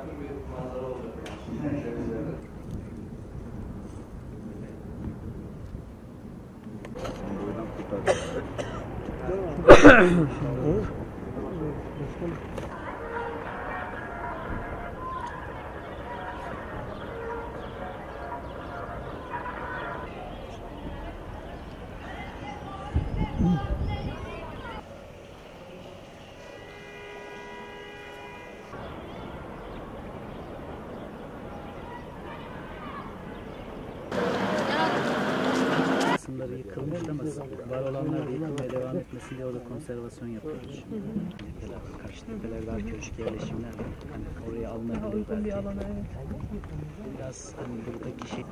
farklı bir manzara olacak. Yıkılmış ama var olanlar da yıkılmaya devam etmesin diye orada konservasyon yapıyoruz. Karşı tepeler var, köşk yerleşimler var. Hani oraya alınabilir belki. Bir alana, evet. Biraz hani buradaki şey...